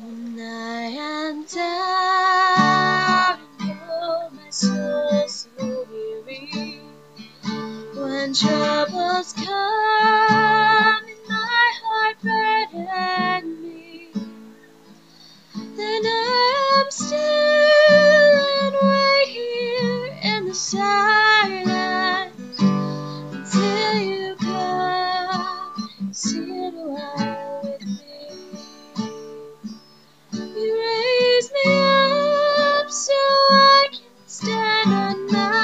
When I am down, oh, my soul so weary. When troubles come and my heart burden me, then I am still and wait here in the silence until you come and sit awhile with me. Stormy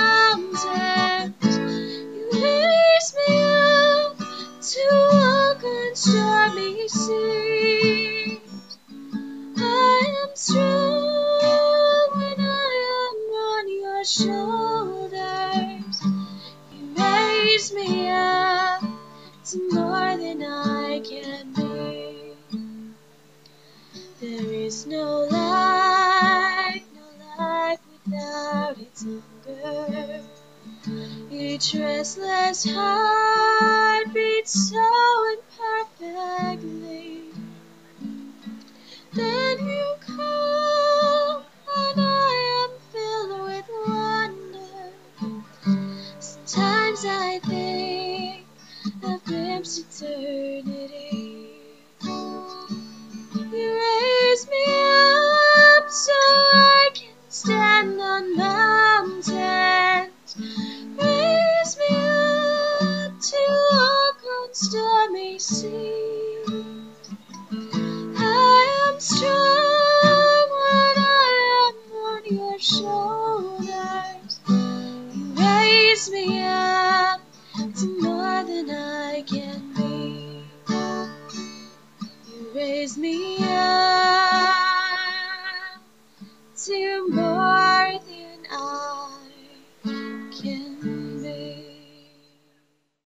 seas, I am strong when I am on your shoulders. You raise me up to more than I can be. There is no life without its hunger. Each restless heart beats so imperfectly. Then you come, and I am filled with wonder. Sometimes I think I've glimpsed eternity. You raise me up so I can stand on mountains. Stormy seas, I am strong when I am on your shoulders. You raise me up to more than I can be. You raise me up.